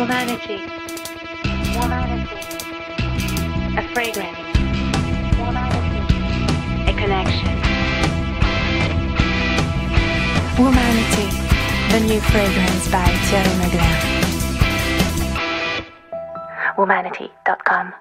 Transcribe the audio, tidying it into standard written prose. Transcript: Womanity. Womanity. A fragrance. Womanity. A connection. Womanity. The new fragrance by Thierry Mugler. Womanity.com